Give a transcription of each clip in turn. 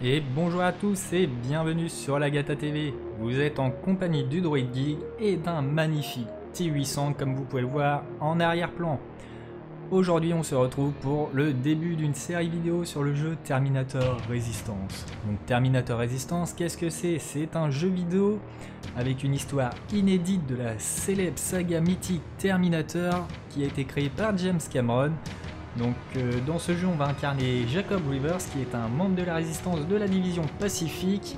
Et bonjour à tous et bienvenue sur l'Agata TV. Vous êtes en compagnie du Droid Geek et d'un magnifique T-800 comme vous pouvez le voir en arrière-plan. Aujourd'hui on se retrouve pour le début d'une série vidéo sur le jeu Terminator Resistance. Donc Terminator Resistance, qu'est-ce que c'est? C'est un jeu vidéo avec une histoire inédite de la célèbre saga mythique Terminator qui a été créée par James Cameron. Donc dans ce jeu on va incarner Jacob Rivers qui est un membre de la Résistance de la Division Pacifique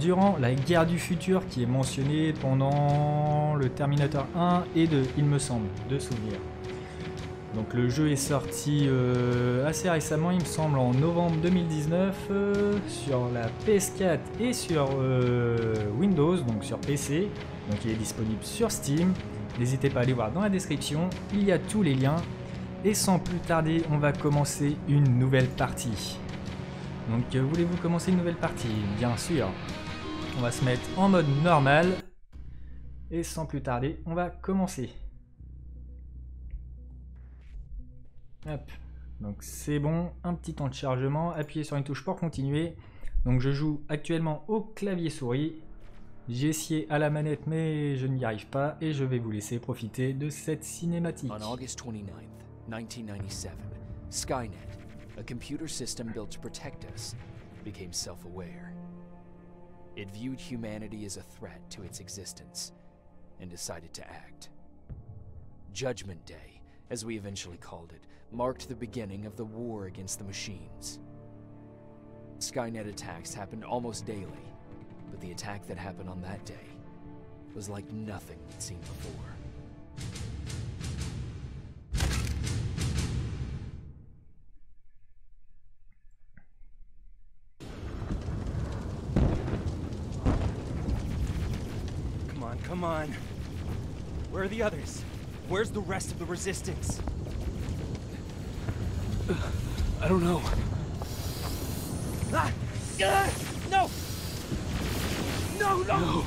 durant la Guerre du Futur qui est mentionnée pendant le Terminator 1 et 2, il me semble, de souvenir. Donc le jeu est sorti assez récemment, il me semble en novembre 2019 sur la PS4 et sur Windows, donc sur PC. Donc il est disponible sur Steam, n'hésitez pas à aller voir dans la description, il y a tous les liens. Et sans plus tarder, on va commencer une nouvelle partie. Donc voulez-vous commencer une nouvelle partie? Bien sûr. On va se mettre en mode normal. Et sans plus tarder, on va commencer. Hop, donc c'est bon, un petit temps de chargement, appuyez sur une touche pour continuer. Donc je joue actuellement au clavier souris, j'ai essayé à la manette mais je n'y arrive pas et je vais vous laisser profiter de cette cinématique. On August 29th, 1997, Skynet, a computer system built to protect us, became self-aware. It viewed humanity as a threat to its existence and decided to act. Judgment Day, as we eventually called it, marked the beginning of the war against the machines. Skynet attacks happened almost daily, but the attack that happened on that day was like nothing we'd seen before. Come on, come on. Where are the others? Where's the rest of the Resistance? I don't know. Ah! No! No, no! No.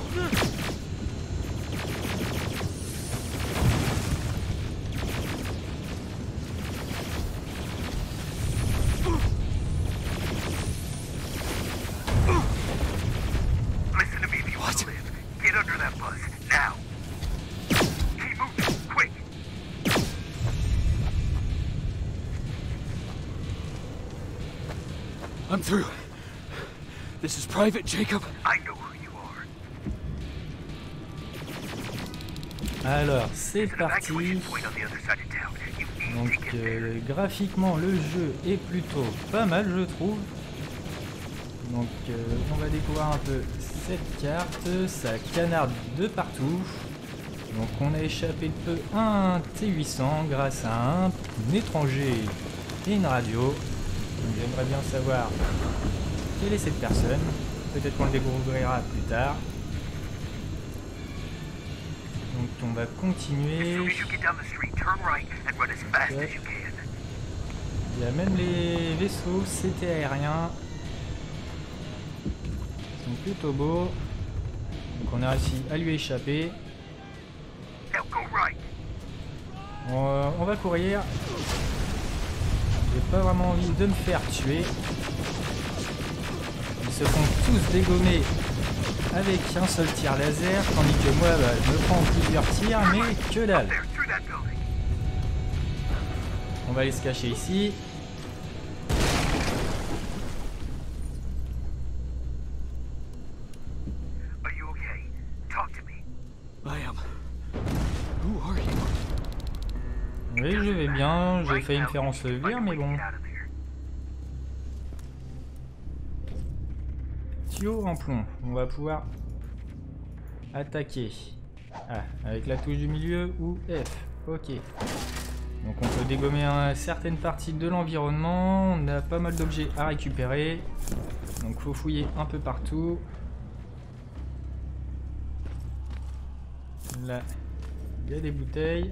Listen to me, if you want to live. Get under that bus, now! Keep moving, quick! I'm through. This is Private Jacob. I know. Alors c'est parti, donc graphiquement le jeu est plutôt pas mal je trouve, donc on va découvrir un peu cette carte, ça canarde de partout, donc on a échappé de peu à un T-800 grâce à un étranger et une radio, j'aimerais bien savoir quelle est cette personne, peut-être qu'on le découvrira plus tard. Donc on va continuer. Il y a même les vaisseaux, c'était aérien. Ils sont plutôt beaux. Donc on a réussi à lui échapper. On va courir. J'ai pas vraiment envie de me faire tuer. Ils se font tous dégommer avec un seul tir laser, tandis que moi je me prends plusieurs tirs mais que dalle. On va aller se cacher ici. Oui, je vais bien, j'ai failli me faire ensevelir mais bon. En plomb, on va pouvoir attaquer avec la touche du milieu ou F. Ok, donc on peut dégommer certaines parties de l'environnement. On a pas mal d'objets à récupérer, donc faut fouiller un peu partout. Là, il y a des bouteilles.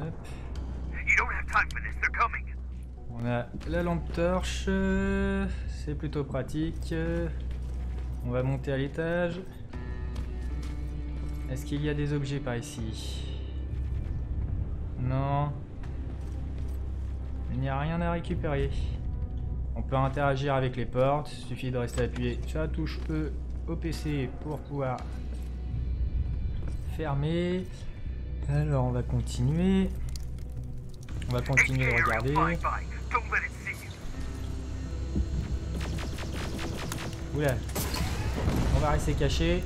Hop. On a la lampe torche, c'est plutôt pratique. On va monter à l'étage. Est-ce qu'il y a des objets par ici? Non. Il n'y a rien à récupérer. On peut interagir avec les portes. Il suffit de rester appuyé sur la touche E au PC pour pouvoir fermer. Alors on va continuer. On va continuer de regarder. Oula. On va rester caché.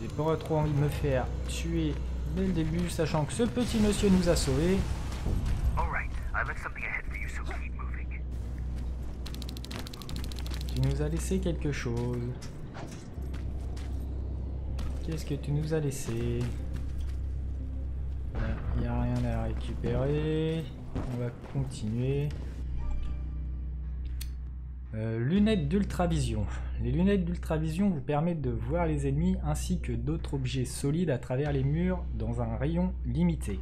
J'ai pas trop envie de me faire tuer dès le début, sachant que ce petit monsieur nous a sauvés. Tu nous as laissé quelque chose. Qu'est-ce que tu nous as laissé? Il n'y a rien à récupérer. On va continuer. Lunettes d'ultravision. Les lunettes d'ultravision vous permettent de voir les ennemis ainsi que d'autres objets solides à travers les murs dans un rayon limité.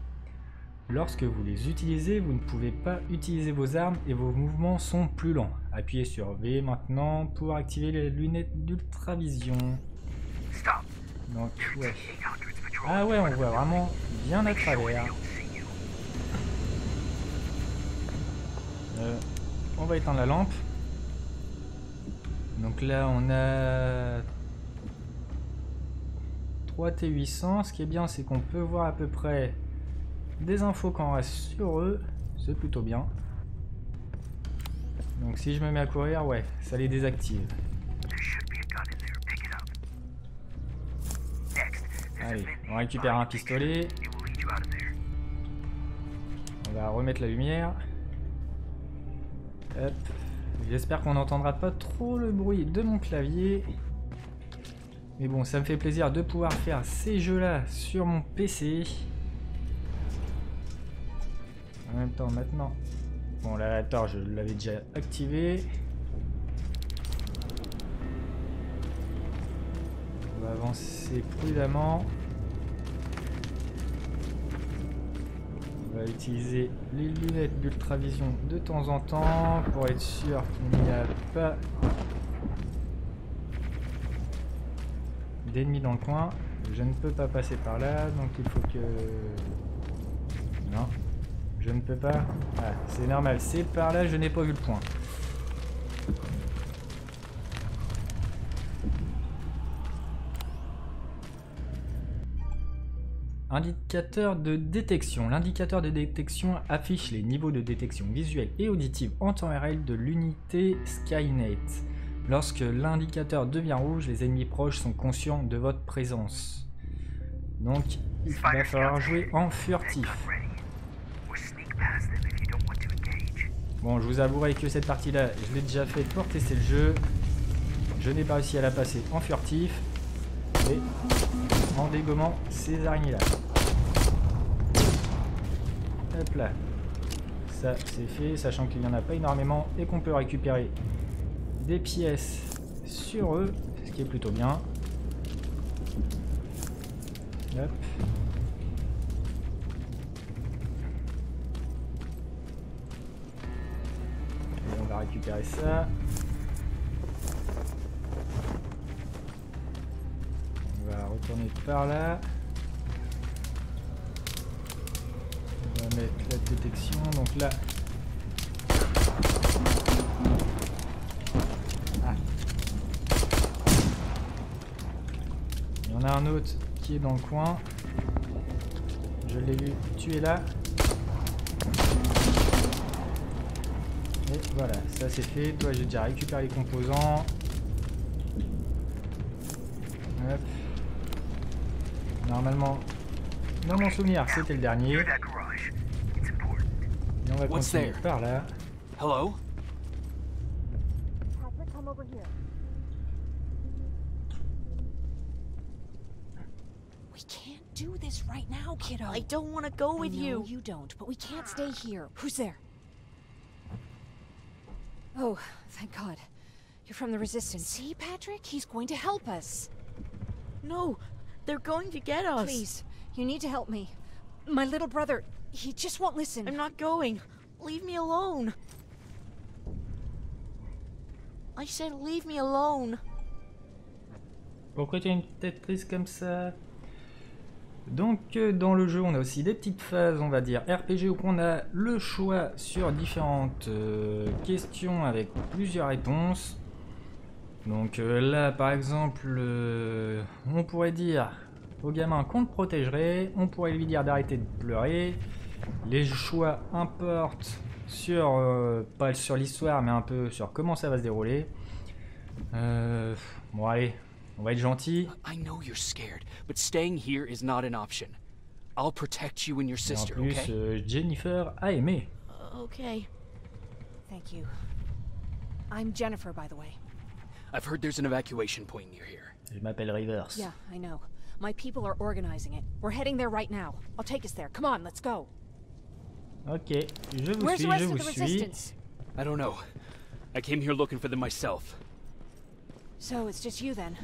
Lorsque vous les utilisez, vous ne pouvez pas utiliser vos armes et vos mouvements sont plus lents. Appuyez sur V maintenant pour activer les lunettes d'ultravision. Donc, ouais. Ah ouais, on voit vraiment bien à travers. On va éteindre la lampe. Donc là on a 3 T800, ce qui est bien c'est qu'on peut voir à peu près des infos quand on reste sur eux, c'est plutôt bien. Donc si je me mets à courir, ouais, ça les désactive. Allez, on récupère un pistolet. On va remettre la lumière. Hop. J'espère qu'on n'entendra pas trop le bruit de mon clavier. Mais bon, ça me fait plaisir de pouvoir faire ces jeux-là sur mon PC. En même temps, maintenant... Bon, là, la torche, je l'avais déjà activée. On va avancer prudemment. On va utiliser les lunettes d'ultravision de temps en temps pour être sûr qu'il n'y a pas d'ennemis dans le coin. Je ne peux pas passer par là, donc il faut que... Non, je ne peux pas. Ah, c'est normal, c'est par là, je n'ai pas vu le point. Indicateur de détection. L'indicateur de détection affiche les niveaux de détection visuelle et auditive en temps réel de l'unité Skynet. Lorsque l'indicateur devient rouge, les ennemis proches sont conscients de votre présence. Donc, il va falloir jouer en furtif. Bon, je vous avouerai que cette partie-là, je l'ai déjà faite pour tester le jeu. Je n'ai pas réussi à la passer en furtif. Et... en dégommant ces araignées là. Hop là. Ça c'est fait, sachant qu'il n'y en a pas énormément et qu'on peut récupérer des pièces sur eux, ce qui est plutôt bien. Hop. Et on va récupérer ça. Retourner par là. On va mettre la détection. Donc là. Ah. Il y en a un autre qui est dans le coin. Je l'ai vu tuer là. Et voilà, ça c'est fait. Toi j'ai déjà récupéré les composants. Hop. Normalement, dans mon souvenir, c'était le dernier. Et on va continuer par là. Hello? We can't do this right now, kiddo. I don't want to go with you. You don't, but we can't stay here. Who's there? Oh, thank God. You're from the Resistance. See, Patrick? He's going to help us. No. They're going to get us. Please, you need to help me. My little brother, he just won't listen. I'm not going. Leave me alone. I said leave me alone. Pourquoi tu as une tête triste comme ça? Donc dans le jeu on a aussi des petites phases on va dire RPG où on a le choix sur différentes questions avec plusieurs réponses. Donc là par exemple on pourrait dire au gamin qu'on le protégerait, on pourrait lui dire d'arrêter de pleurer. Les choix importent sur, pas sur l'histoire mais un peu sur comment ça va se dérouler. Bon allez. On va être gentil. I know you're scared, but staying here is not an option. I'll protect you and your sister, okay? En plus, Jennifer a aimé. Okay. Thank you. I'm Jennifer, by the way. I've heard there's an evacuation point near here. Je m'appelle Rivers. Yeah, I know. My people are organizing it. We're heading there right now. I'll take us there. Come on, let's go. Okay. Je vous suis, je vous suis. I don't know. I came here looking for them myself. So it's just you then.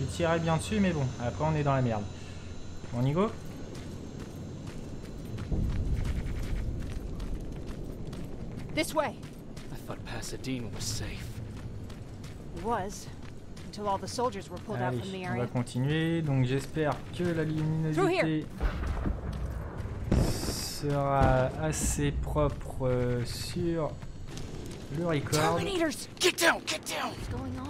Je tirais bien dessus, mais bon, après on est dans la merde. On y go? This way. I thought Pasadena was safe. It was until all the soldiers were pulled out from the area. On va continuer, donc j'espère que la luminosité sera assez propre sur le record. Terminators, get down, get down. What's going on?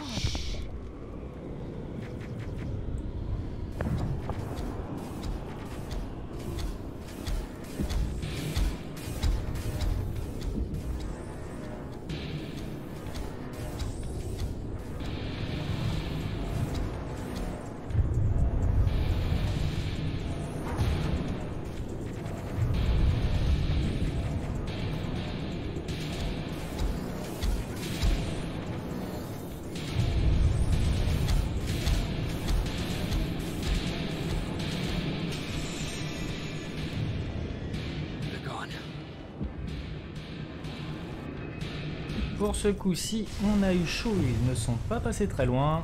Pour ce coup-ci, on a eu chaud, ils ne sont pas passés très loin.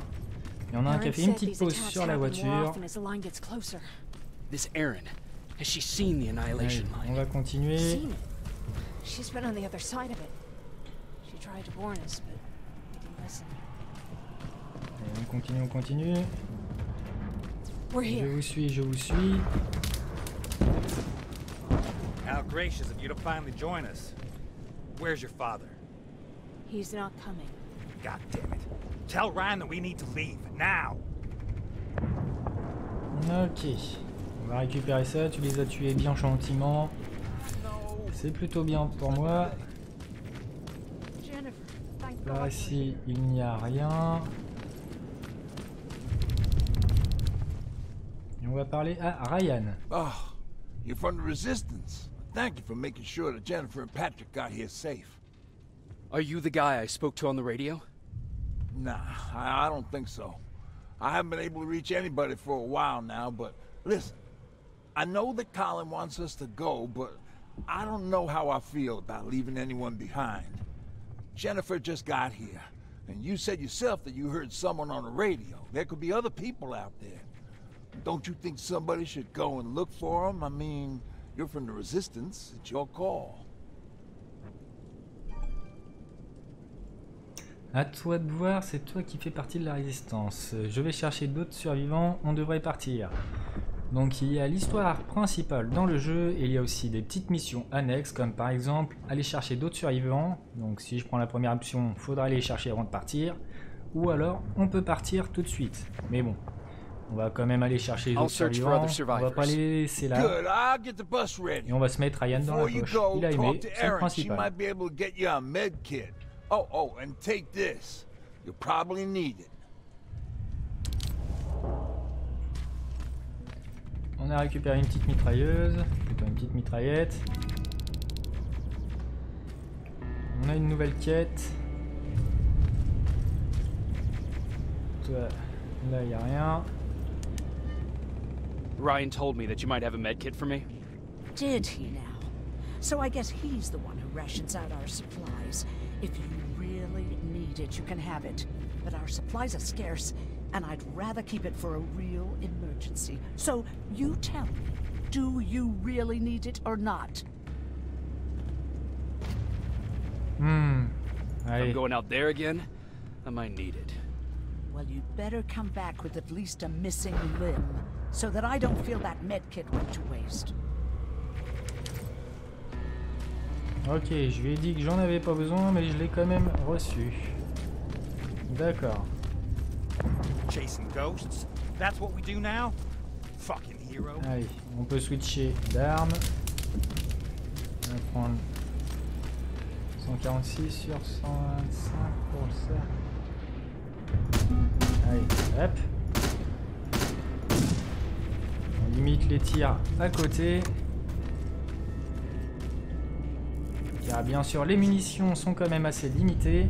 Il y en a un qui a fait une petite pause sur la voiture. Allez, on va continuer. Allez, on continue, on continue. Je vous suis, je vous suis. How gracious of you to finally join us. Where's your father? He's not coming. God damn it. Tell Ryan that we need to leave now. Ok. On va récupérer ça, tu les as tués bien gentiment. C'est plutôt bien pour moi. Par ici, il n'y a rien. Et on va parler à Ryan. Oh, you're from the Resistance. Thank you for making sure that Jennifer and Patrick got here safe. Are you the guy I spoke to on the radio? Nah, I don't think so. I haven't been able to reach anybody for a while now, but listen. I know that Colin wants us to go, but I don't know how I feel about leaving anyone behind. Jennifer just got here, and you said yourself that you heard someone on the radio. There could be other people out there. Don't you think somebody should go and look for them? I mean, you're from the Resistance. It's your call. À toi de voir, c'est toi qui fais partie de la Résistance. Je vais chercher d'autres survivants, on devrait partir. Donc il y a l'histoire principale dans le jeu et il y a aussi des petites missions annexes comme par exemple aller chercher d'autres survivants. Donc si je prends la première option, il faudra aller chercher avant de partir. Ou alors on peut partir tout de suite. Mais bon, on va quand même aller chercher d'autres survivants. On va pas les laisser là. Et on va se mettre Ryan dans la poche. Il a aimé, c'est le principal. Oh, and take this. You'll probably need it. On a récupéré une petite mitrailleuse, plutôt une petite mitraillette. On a une nouvelle quête. Là, y a rien. Ryan told me that you might have a med kit for me. Did he now? So I guess he's the one who rations out our supplies. If you really need it, you can have it. But our supplies are scarce, and I'd rather keep it for a real emergency. So you tell me, do you really need it or not? I'm going out there again. I might need it. Well, you'd better come back with at least a missing limb, so that I don't feel that medkit went to waste. Ok, je lui ai dit que j'en avais pas besoin, mais je l'ai quand même reçu. D'accord. Chasing ghosts, that's what we do now. Fucking hero. Allez, on peut switcher d'armes. On va prendre 146 sur 125 pour ça. Allez, hop. On limite les tirs à côté. Car bien sûr, les munitions sont quand même assez limitées.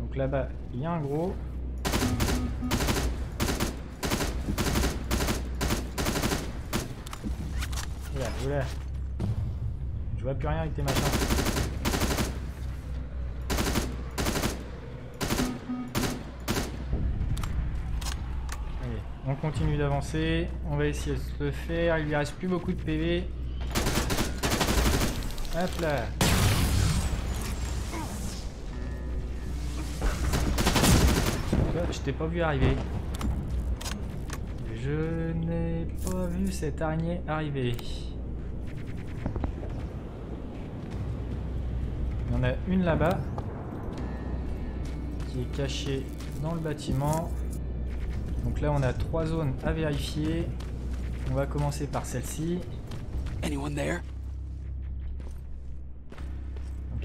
Donc là-bas, il y a un gros. Et là, voilà. Je vois plus rien avec tes machins. Allez, on continue d'avancer. On va essayer de se le faire. Il lui reste plus beaucoup de PV. Hop là. Je t'ai pas vu arriver. Je n'ai pas vu cette araignée arriver. Il y en a une là-bas qui est cachée dans le bâtiment. Donc là, on a trois zones à vérifier. On va commencer par celle-ci. Donc,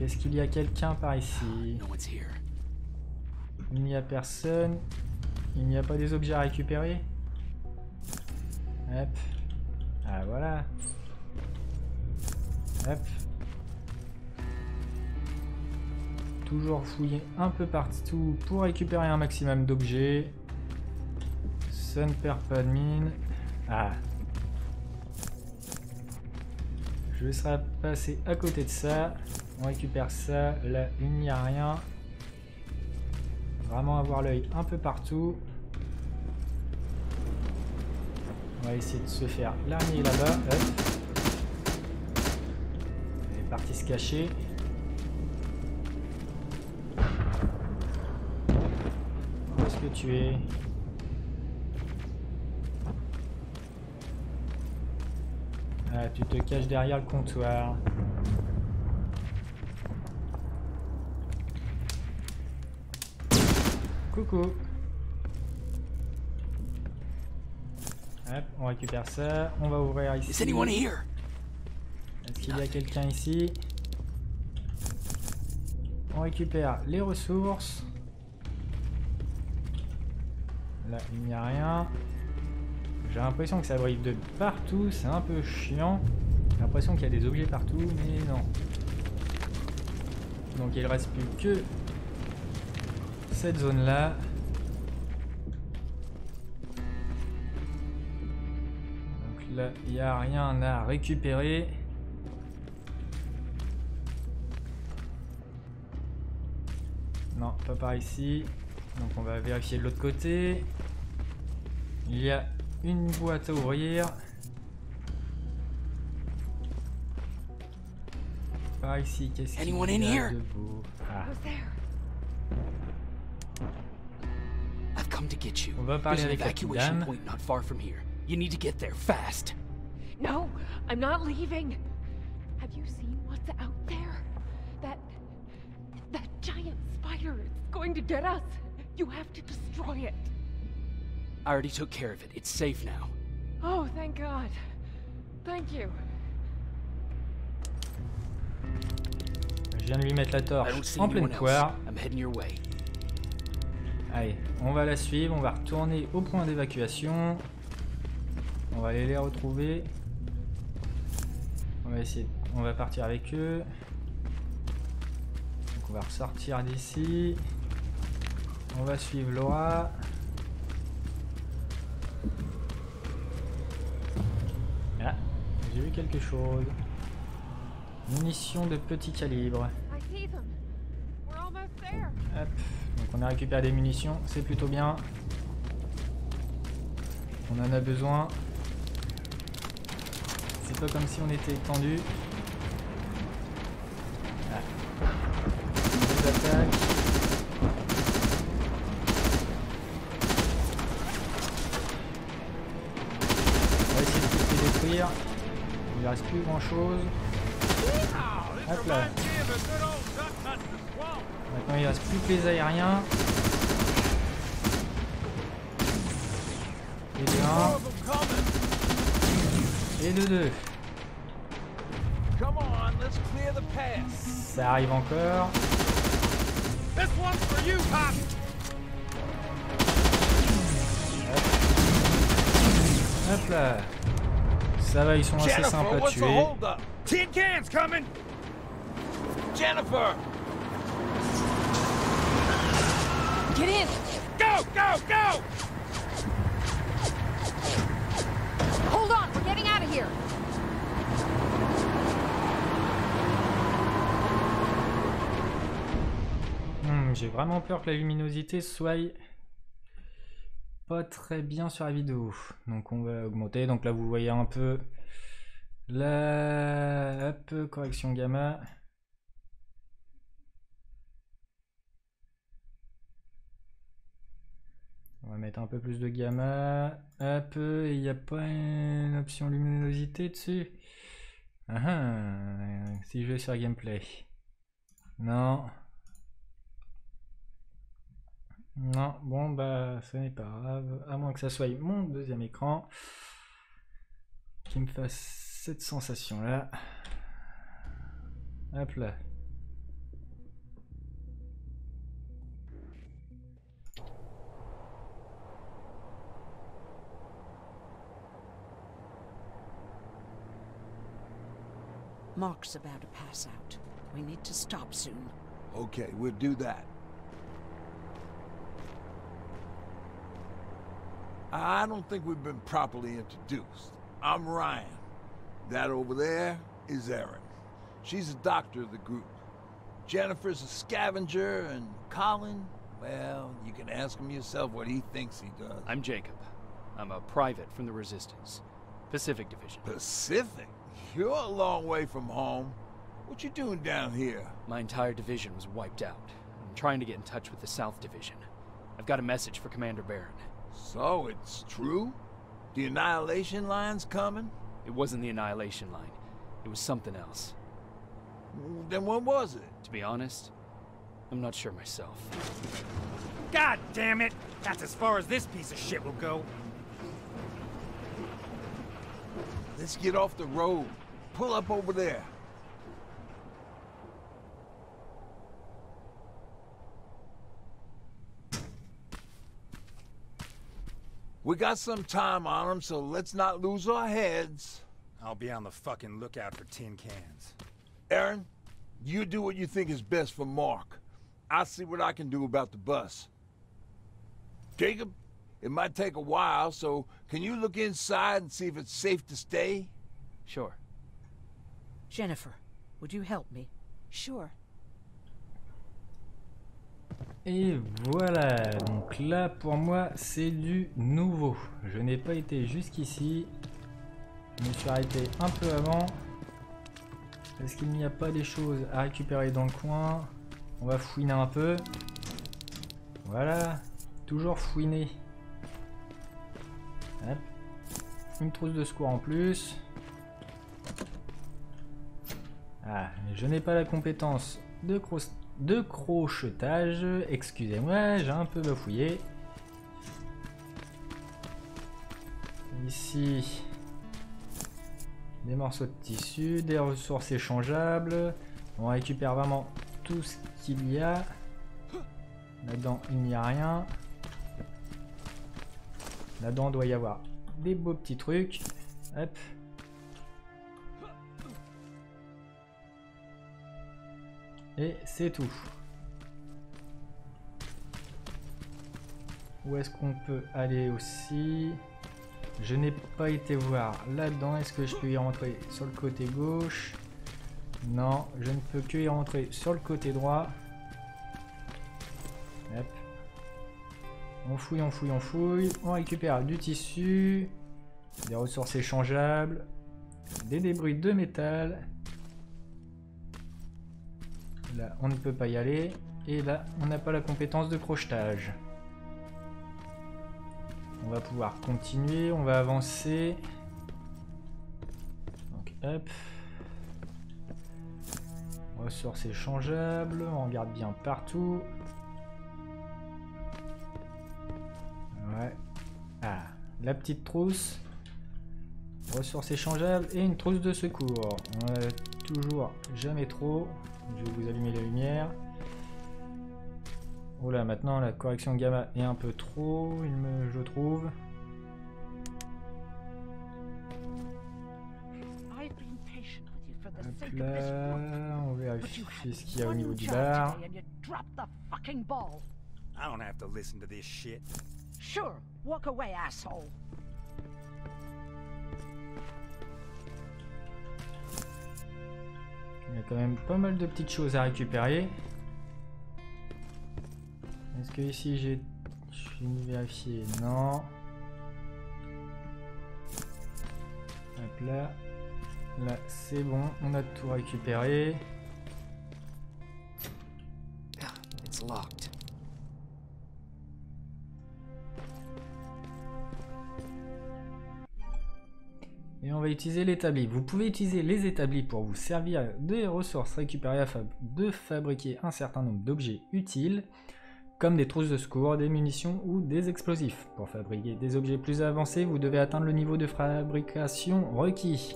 est-ce qu'il y a quelqu'un par ici? Il n'y a personne. Il n'y a pas des objets à récupérer. Hop. Ah voilà. Hop. Toujours fouiller un peu partout pour récupérer un maximum d'objets. Ça ne perd pas de mine. Ah. Je serais passé à côté de ça. On récupère ça. Là, il n'y a rien. Vraiment avoir l'œil un peu partout. On va essayer de se faire l'araignée là-bas. Elle est partie se cacher. Où est-ce que tu es? Ah, tu te caches derrière le comptoir. Coucou. Hop, on récupère ça. On va ouvrir ici. Est-ce qu'il y a quelqu'un ici? On récupère les ressources. Là, il n'y a rien. J'ai l'impression que ça brille de partout. C'est un peu chiant. J'ai l'impression qu'il y a des objets partout, mais non. Donc, il ne reste plus que cette zone là. Donc là il n'y a rien à récupérer. Non, pas par ici. Donc on va vérifier de l'autre côté. Il y a une boîte à ouvrir. Par ici, qu'est-ce qu'il y a de beau? Ah. On va parler avec la dame. You need to get there fast. No, I'm not leaving. Have you seen what's out there? That giant spider is going to get us. You have to destroy it. I already took care of it. It's safe now. Oh, thank God. Thank you. Je viens de lui mettre la torche en pleine poire. I'm heading your way. Allez, on va la suivre, on va retourner au point d'évacuation. On va aller les retrouver. On va essayer, on va partir avec eux. Donc on va ressortir d'ici. On va suivre Laura. Ah, j'ai vu quelque chose. Munitions de petit calibre. Hop. Donc on a récupéré des munitions, c'est plutôt bien. On en a besoin. C'est pas comme si on était tendu. Ah. Il reste plus grand chose. Hop là. Maintenant il reste plus que les aériens. Et les 1. Et les 2. Ça arrive encore. Hop là. Ça va, ils sont assez simples à tuer. Tin cans coming. Jennifer. Get in. Go, go, go. Hold on, we're getting out of here. J'ai vraiment peur que la luminosité soit pas très bien sur la vidéo, donc on va augmenter. Donc là vous voyez un peu la correction gamma. On va mettre un peu plus de gamma. Hop, il n'y a pas une option luminosité dessus. Si je vais sur gameplay, non. Non, bon bah ce n'est pas grave, à moins que ça soit mon deuxième écran qui me fasse cette sensation là. Hop là. Mark's about to pass out. We need to stop soon. Okay, we'll do that. I don't think we've been properly introduced. I'm Ryan. That over there is Erin. She's the doctor of the group. Jennifer's a scavenger, and Colin, well, you can ask him yourself what he thinks he does. I'm Jacob. I'm a private from the Resistance. Pacific Division. Pacific? You're a long way from home. What you doing down here? My entire division was wiped out. I'm trying to get in touch with the South Division. I've got a message for Commander Baron. So it's true? The Annihilation Line's coming? It wasn't the Annihilation Line. It was something else. Then what was it? To be honest, I'm not sure myself. God damn it! That's as far as this piece of shit will go. Let's get off the road. Pull up over there. We got some time on them, so let's not lose our heads. I'll be on the fucking lookout for tin cans. Erin, you do what you think is best for Mark. I'll see what I can do about the bus. Jacob, it might take a while, so can you look inside and see if it's safe to stay? Sure. Jennifer, would you help me? Sure. Et voilà, donc là pour moi c'est du nouveau. Je n'ai pas été jusqu'ici. Je me suis arrêté un peu avant. Est-ce qu'il n'y a pas des choses à récupérer dans le coin? On va fouiner un peu. Voilà, toujours fouiner. Hop. Une trousse de secours en plus. Ah, je n'ai pas la compétence de crochetage, excusez-moi, j'ai un peu bafouillé. Ici, des morceaux de tissu, des ressources échangeables. On récupère vraiment tout ce qu'il y a. Là-dedans, il n'y a rien. Là-dedans, doit y avoir des beaux petits trucs. Hop. Et c'est tout. Où est-ce qu'on peut aller aussi? Je n'ai pas été voir là-dedans. Est-ce que je peux y rentrer sur le côté gauche? Non, je ne peux que y rentrer sur le côté droit. Hop. On fouille, on fouille, on fouille. On récupère du tissu, des ressources échangeables, des débris de métal. Là, on ne peut pas y aller. Et là, on n'a pas la compétence de crochetage. On va pouvoir continuer. On va avancer. Donc, Hop. Ressources échangeables, on regarde bien partout. Ouais. Ah, la petite trousse. Ressources échangeables et une trousse de secours. On a toujours jamais trop. Je vais vous allumer la lumière. Oh là, maintenant la correction gamma est un peu trop, je trouve. Hop là, on vérifie ce qu'il y a au niveau du bar. Il y a quand même pas mal de petites choses à récupérer. Est-ce que ici j'ai... Je suis vérifié. Non. Hop là. Là c'est bon. On a tout récupéré. It's locked. Et on va utiliser l'établi. Vous pouvez utiliser les établis pour vous servir des ressources récupérées afin de fabriquer un certain nombre d'objets utiles, comme des trousses de secours, des munitions ou des explosifs. Pour fabriquer des objets plus avancés, vous devez atteindre le niveau de fabrication requis.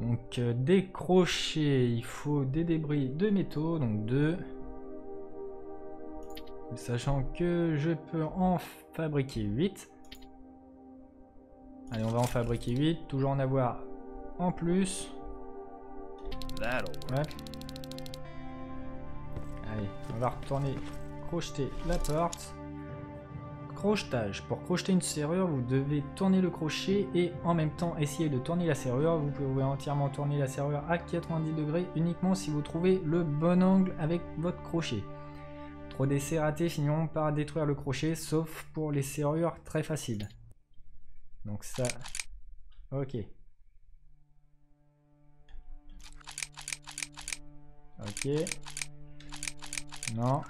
Donc décrocher, il faut des débris de métaux, donc 2. Sachant que je peux en fabriquer 8. Allez, on va en fabriquer 8, toujours en avoir en plus. Ouais. Allez, on va retourner crocheter la porte. Crochetage. Pour crocheter une serrure, vous devez tourner le crochet et en même temps essayer de tourner la serrure. Vous pouvez entièrement tourner la serrure à 90 degrés uniquement si vous trouvez le bon angle avec votre crochet. Trop d'essais ratés finiront par détruire le crochet, sauf pour les serrures très faciles. Donc ça... Ok. Ok. Non.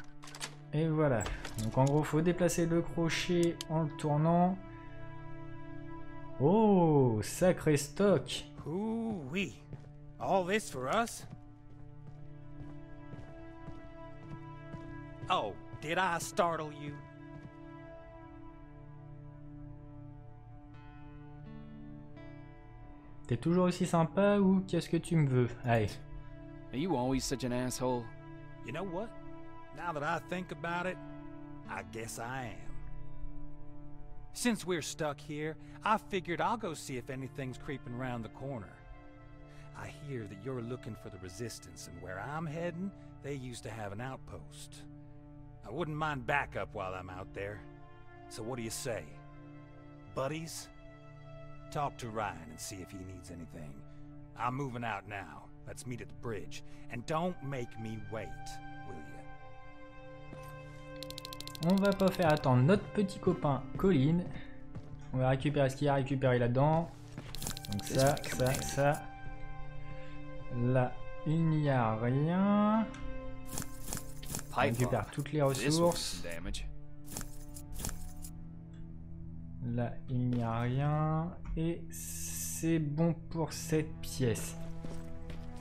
Et voilà. Donc en gros, faut déplacer le crochet en le tournant. Oh, sacré stock. Ouh oui. All this for us? Oh, did I startle you? T'es toujours aussi sympa ou qu'est-ce que tu me veux? Allez. Are you always such an asshole? You know what? Now that I think about it, I guess I am. Since we're stuck here, I figured I'll go see if anything's creeping around the corner. I hear that you're looking for the Resistance, and where I'm heading, they used to have an outpost. I wouldn't mind backup while I'm out there. So what do you say? Buddies? Talk to Ryan and see if he needs anything. I'm moving out now. Let's meet at the bridge. And don't make me wait, will you? On va pas faire attendre notre petit copain Colin. On va récupérer ce qu'il y a à récupérer là-dedans. Donc ça, ça, ça. Là, il n'y a rien. On récupère toutes les ressources. Là, il n'y a rien. Et c'est bon pour cette pièce.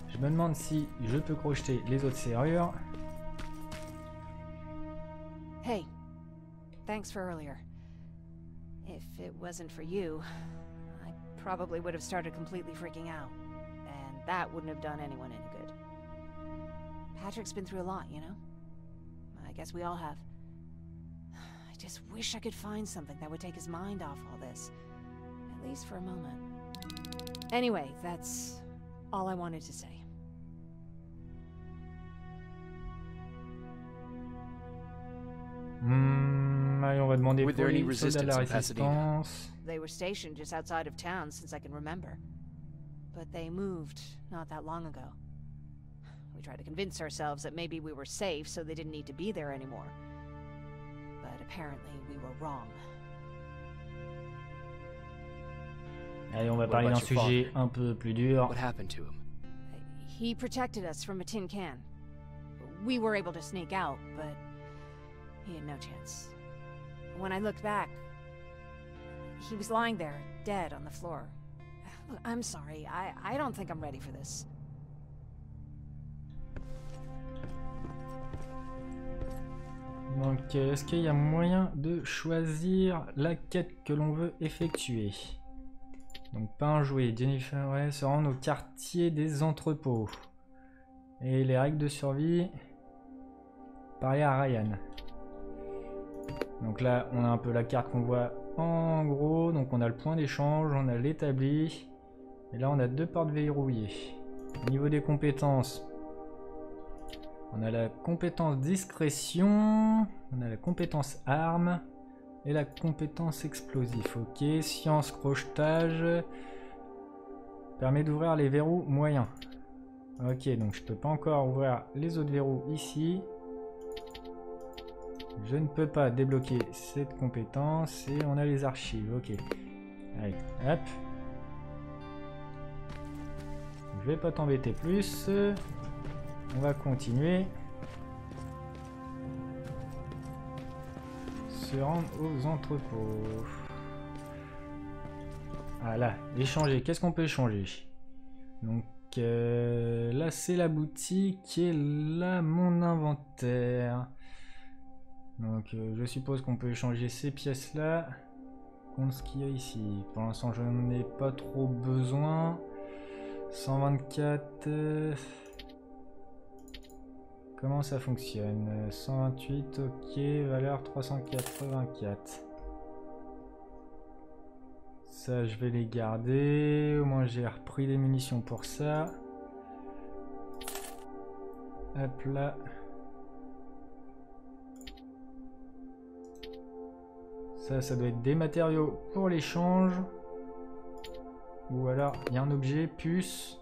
Je me demande si je peux crocheter les autres serrures. Hey, thanks for earlier. If it wasn't for you, I probably would have started completely freaking out, and that wouldn't have done anyone any good. Patrick's been through a lot, you know? I guess we all have. I just wish I could find something that would take his mind off all this, at least for a moment. Anyway, that's all I wanted to say. Allez, on va demander pour les soldats de la Résistance. They were stationed just outside of town since I can remember, but they moved not that long ago. We tried to convince ourselves that maybe we were safe, so they didn't need to be there anymore. But apparently, we were wrong. Allez, on va parler d'un sujet un peu plus dur. What happened to him? He protected us from a tin can. We were able to sneak out, but he had no chance. When I looked back, he was lying there, dead on the floor. I'm sorry. I don't think I'm ready for this. Donc, est-ce qu'il y a moyen de choisir la quête que l'on veut effectuer? Donc, pas un jouet. Jennifer, ouais, se rendre au quartier des entrepôts. Et les règles de survie, parler à Ryan. Donc là, on a un peu la carte qu'on voit en gros. Donc, on a le point d'échange, on a l'établi. Et là, on a deux portes verrouillées. Au niveau des compétences... On a la compétence discrétion, on a la compétence arme et la compétence explosif. Ok, science crochetage permet d'ouvrir les verrous moyens. Ok, donc je peux pas encore ouvrir les autres verrous ici. Je ne peux pas débloquer cette compétence et on a les archives. Ok, allez, hop. Je vais pas t'embêter plus. On va continuer. Se rendre aux entrepôts. Voilà, échanger. Qu'est-ce qu'on peut échanger? Donc là, c'est la boutique et là, mon inventaire. Donc je suppose qu'on peut échanger ces pièces-là contre ce qu'il y a ici. Pour l'instant, je n'en ai pas trop besoin. 124... Comment ça fonctionne? 128, ok, valeur 384. Ça, je vais les garder. Au moins, j'ai repris des munitions pour ça. Hop là. Ça, ça doit être des matériaux pour l'échange. Ou alors, il y a un objet, puce.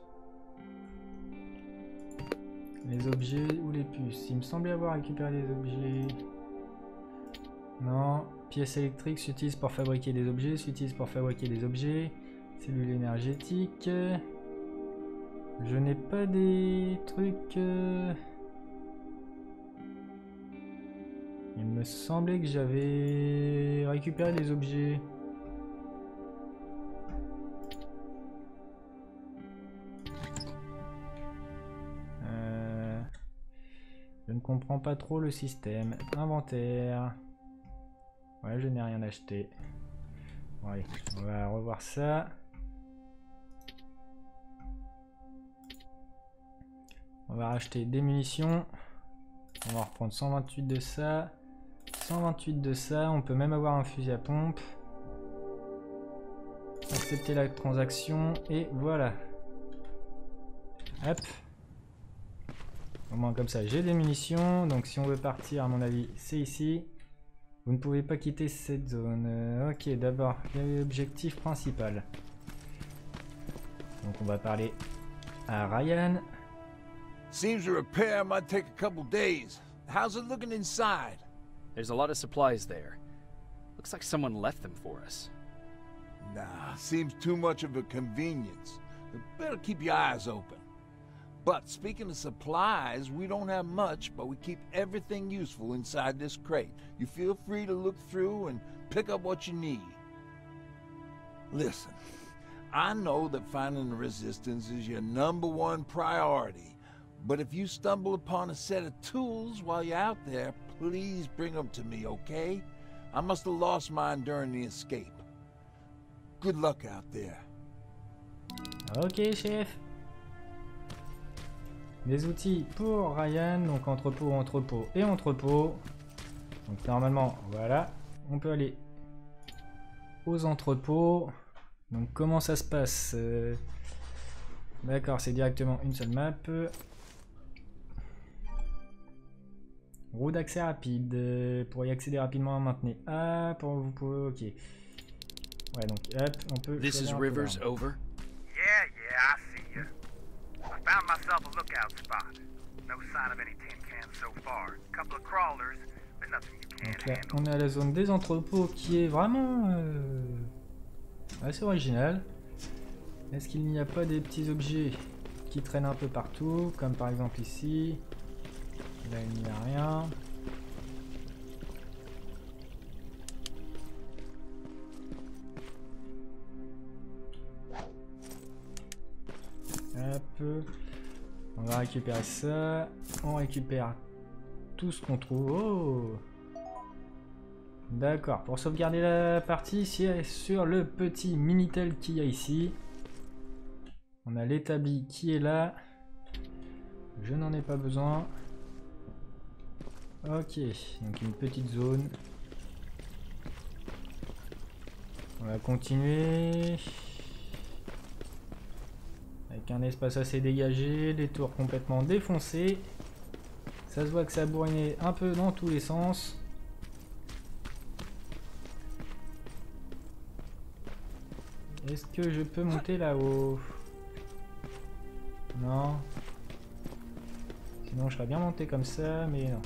Les objets ou les puces? Il me semblait avoir récupéré des objets. Non. Pièces électriques s'utilisent pour fabriquer des objets. Cellules énergétiques. Je n'ai pas des trucs... Il me semblait que j'avais récupéré des objets. Je ne comprends pas trop le système. Inventaire. Ouais, je n'ai rien acheté. Bon, allez, on va revoir ça. On va racheter des munitions. On va reprendre 128 de ça. 128 de ça. On peut même avoir un fusil à pompe. Accepter la transaction. Et voilà. Hop. Au moins comme ça j'ai des munitions, donc si on veut partir à mon avis c'est ici. Vous ne pouvez pas quitter cette zone. Ok, d'abord l'objectif principal. Donc on va parler à Ryan. Seems the repair might take a couple days. How's it looking inside? There's a lot of supplies there. Looks like someone left them for us. Nah, seems too much of a convenience. Better keep your eyes open. But speaking of supplies, we don't have much, but we keep everything useful inside this crate. You feel free to look through and pick up what you need. Listen, I know that finding the Resistance is your #1 priority, but if you stumble upon a set of tools while you're out there, please bring them to me, okay? I must have lost mine during the escape. Good luck out there. Okay, Chef. Des outils pour Ryan, donc entrepôt, entrepôt et entrepôt. Donc normalement, voilà, on peut aller aux entrepôts. Donc comment ça se passe? D'accord, c'est directement une seule map. Roue d'accès rapide. Pour y accéder rapidement, maintenez A. Pour vous pouvez, ok. Ouais, donc hop, on peut. This is Rivers, over. Yeah, yeah, I see you. I found myself a lookout spot. No sign of any tin cans so far. Couple of crawlers, but nothing you can't handle. On est à la zone des entrepôts qui est vraiment assez originale. Est-ce qu'il n'y a pas des petits objets qui traînent un peu partout, comme par exemple ici? Là il n'y a rien. peu. On va récupérer ça. On récupère tout ce qu'on trouve. Oh! D'accord. Pour sauvegarder la partie, c'est sur le petit Minitel qu'il y a ici. On a l'établi qui est là. Je n'en ai pas besoin. Ok. Donc une petite zone. On va continuer. Avec un espace assez dégagé, les tours complètement défoncées. Ça se voit que ça a bourriné un peu dans tous les sens. Est-ce que je peux monter là-haut? Non. Sinon je serais bien monté comme ça, mais non.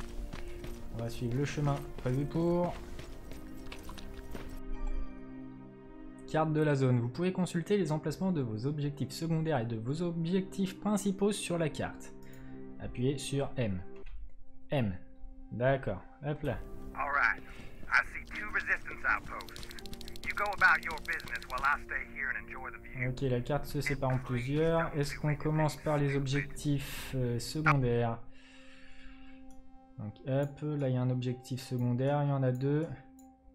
On va suivre le chemin prévu pour... Carte de la zone. Vous pouvez consulter les emplacements de vos objectifs secondaires et de vos objectifs principaux sur la carte. Appuyez sur M. M. D'accord. Hop là. Ok, la carte se sépare en plusieurs. Est-ce qu'on commence par les objectifs secondaires? Donc hop, là il y a un objectif secondaire, il y en a deux.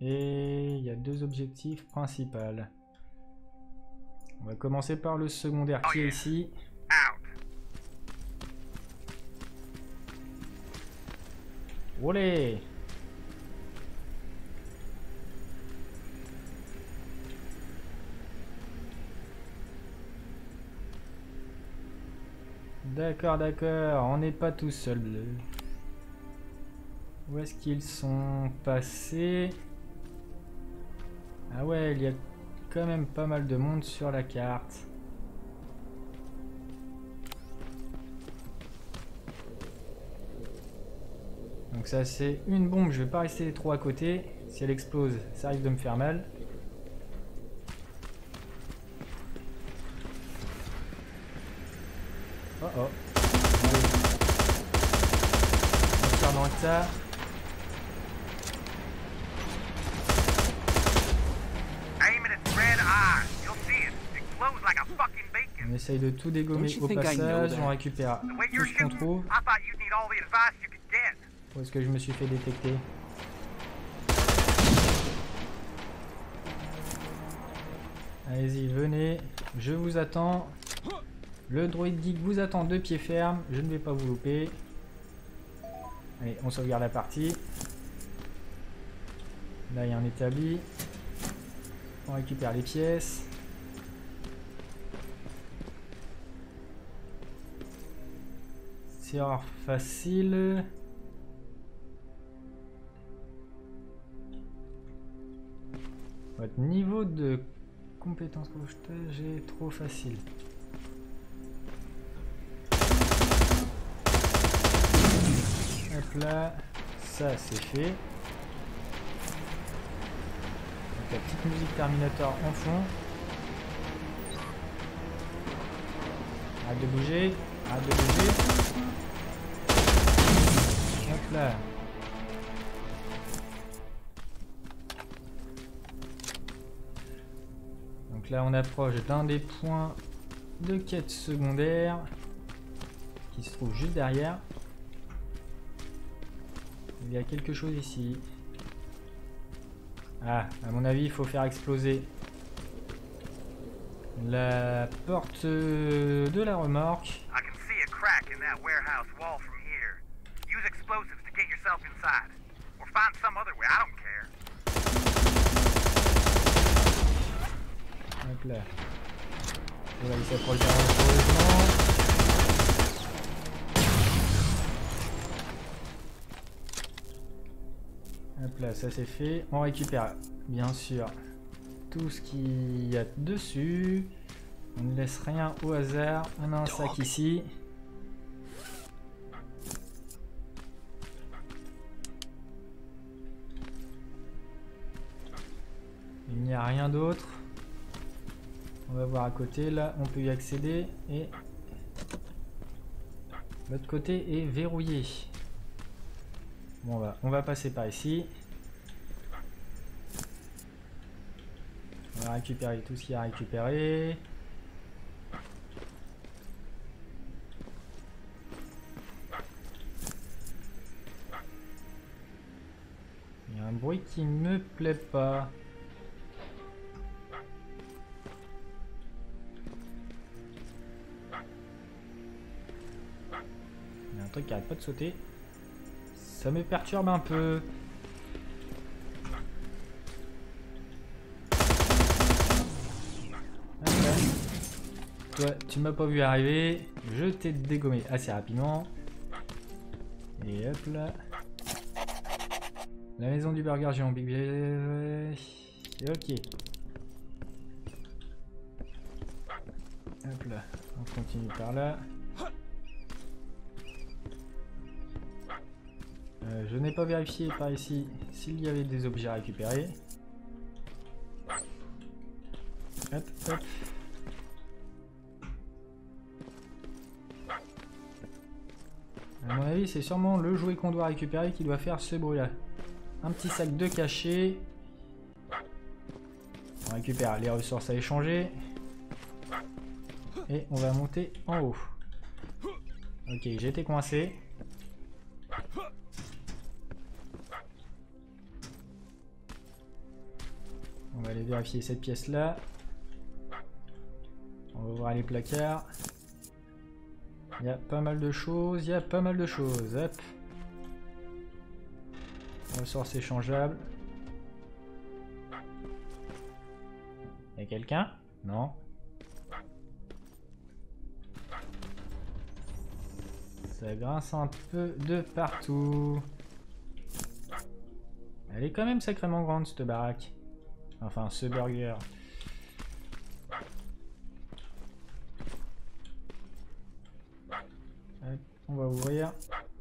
Et il y a deux objectifs principaux. On va commencer par le secondaire qui est ici. Olé! D'accord, d'accord, on n'est pas tout seul. Où est-ce qu'ils sont passés ? Ah ouais, il y a quand même pas mal de monde sur la carte. Donc ça c'est une bombe, je vais pas rester trop à côté. Si elle explose, ça risque de me faire mal. Oh oh. On tire dans le tas. On essaye de tout dégommer au passage, on récupère tout ce qu'on trouve. Où est-ce que je me suis fait détecter? Allez-y, venez, je vous attends. Le droid geek vous attend de pied ferme, je ne vais pas vous louper. Allez, on sauvegarde la partie. Là, il y a un établi. On récupère les pièces. Erreur facile. Votre niveau de compétence projetage est trop facile. Hop là, ça c'est fait. Donc la petite musique Terminator en fond. Arrête de bouger, arrête de bouger. Là. Donc là on approche d'un des points de quête secondaire qui se trouve juste derrière. Il y a quelque chose ici. Ah, à mon avis il faut faire exploser la porte de la remorque. Hop là. Voilà, il s'approche dangereusement. Hop là, ça c'est fait. On récupère bien sûr tout ce qu'il y a dessus. On ne laisse rien au hasard. On a un sac ici. Il n'y a rien d'autre. On va voir à côté. Là, on peut y accéder. Et l'autre côté est verrouillé. Bon, on va passer par ici. On va récupérer tout ce qu'il y a à récupérer. qui me plaît pas. Il y a un truc qui arrête pas de sauter. Ça me perturbe un peu. Toi, tu m'as pas vu arriver, je t'ai dégommé assez rapidement. Et hop là. La maison du burger géant Big Bang. Ok. Hop là, on continue par là. Je n'ai pas vérifié par ici s'il y avait des objets à récupérer. Hop, hop. À mon avis, c'est sûrement le jouet qu'on doit récupérer qui doit faire ce bruit là. Un petit sac de cachet. On récupère les ressources à échanger. Et on va monter en haut. Ok, j'ai été coincé. On va aller vérifier cette pièce là. On va ouvrir les placards. Il y a pas mal de choses, hop. Ressources échangeables. Il y a quelqu'un? Non. Ça grince un peu de partout. Elle est quand même sacrément grande cette baraque. Enfin, ce burger. On va ouvrir,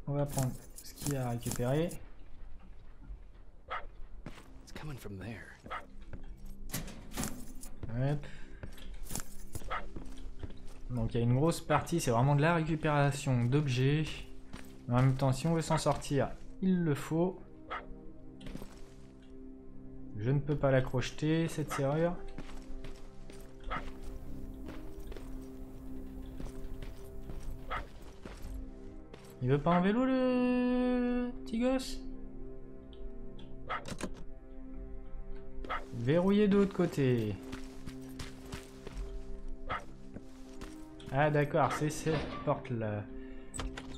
on va prendre ce qu'il y a à récupérer. Ouais. Donc il y a une grosse partie, c'est vraiment de la récupération d'objets. En même temps, si on veut s'en sortir, il le faut. Je ne peux pas l'accrocher, cette serrure. Il veut pas un vélo le petit gosse? Verrouillé de l'autre côté. Ah d'accord, c'est cette porte là.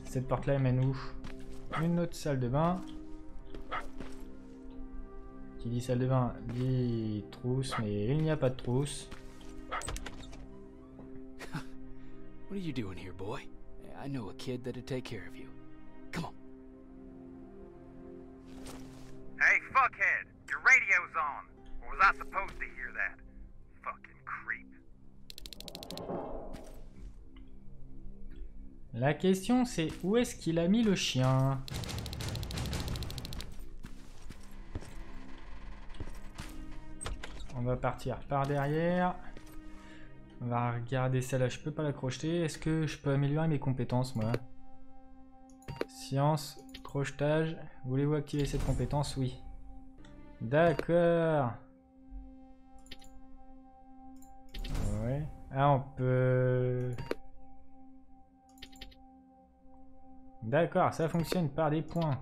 Cette porte là mène où? Une autre salle de bain. Qui dit salle de bain dit trousse, mais il n'y a pas de trousse. What are you doing here, boy? I know a kid that'd take care of you. Come on. Hey, fuckhead! Your radio's on! Or was I supposed to hear that? Fucking creep. La question c'est où est-ce qu'il a mis le chien? On va partir par derrière. On va regarder celle-là, je peux pas l'accrocher. Est-ce que je peux améliorer mes compétences, moi? Science, crochetage. Voulez-vous activer cette compétence? Oui. D'accord. Ouais. Ah, on peut... D'accord, ça fonctionne par des points.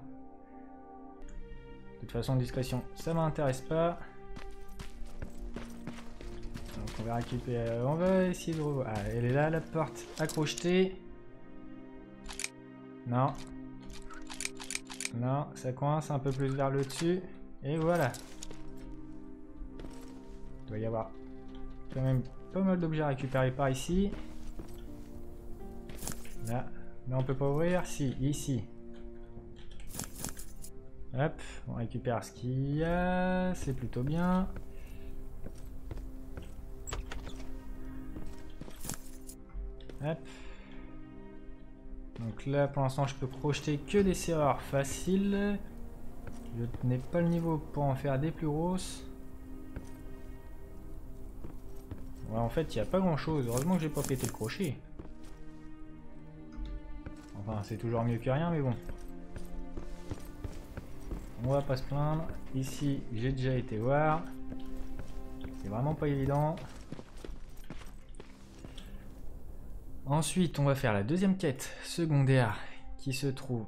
De toute façon, discrétion, ça m'intéresse pas. On va récupérer, on va essayer de revoir. Ah, elle est là, la porte accrochetée. Non. Non, ça coince un peu plus vers le dessus. Et voilà. Il doit y avoir quand même pas mal d'objets à récupérer par ici. Là, là on peut pas ouvrir. Si, ici. Hop, on récupère ce qu'il y a. C'est plutôt bien. Hop. Donc là pour l'instant je peux projeter que des serrures faciles. Je n'ai pas le niveau pour en faire des plus grosses. Ouais, en fait il n'y a pas grand chose. Heureusement que j'ai pas pété le crochet. Enfin c'est toujours mieux que rien mais bon. On va pas se plaindre. Ici j'ai déjà été voir. C'est vraiment pas évident. Ensuite, on va faire la deuxième quête secondaire qui se trouve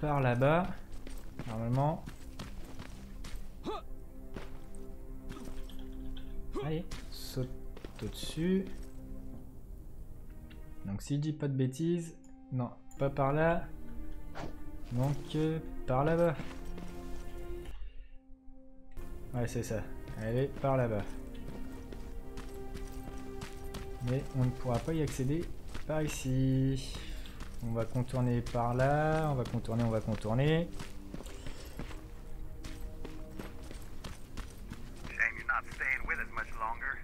par là-bas. Normalement, Allez, saute au-dessus. Donc si je dis pas de bêtises, non, pas par là. Donc par là-bas. Ouais, c'est ça. Allez, par là-bas. Mais on ne pourra pas y accéder par ici. On va contourner par là, on va contourner.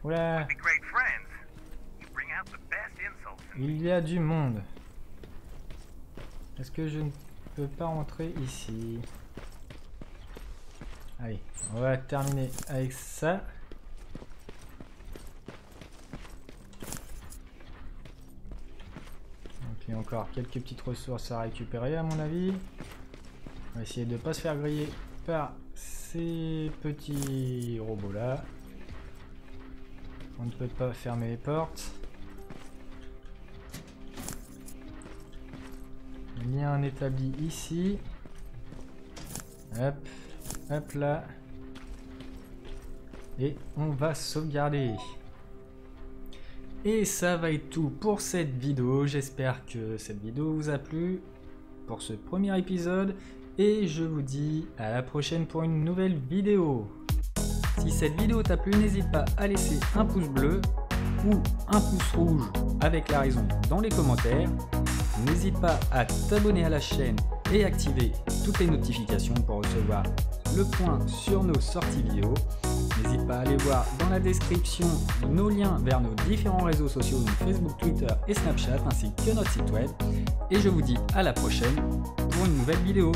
Oula! Il y a du monde. Est-ce que je ne peux pas rentrer ici? Allez, on va terminer avec ça. Il y a encore quelques petites ressources à récupérer à mon avis. On va essayer de ne pas se faire griller par ces petits robots là. On ne peut pas fermer les portes. Il y a un établi ici. Hop, hop là. Et on va sauvegarder. Et ça va être tout pour cette vidéo. J'espère que cette vidéo vous a plu pour ce premier épisode. Et je vous dis à la prochaine pour une nouvelle vidéo. Si cette vidéo t'a plu, n'hésite pas à laisser un pouce bleu ou un pouce rouge avec la raison dans les commentaires. N'hésite pas à t'abonner à la chaîne et activer toutes les notifications pour recevoir le point sur nos sorties vidéo. N'hésite pas à aller voir dans la description nos liens vers nos différents réseaux sociaux, donc Facebook, Twitter et Snapchat, ainsi que notre site web. Et je vous dis à la prochaine pour une nouvelle vidéo.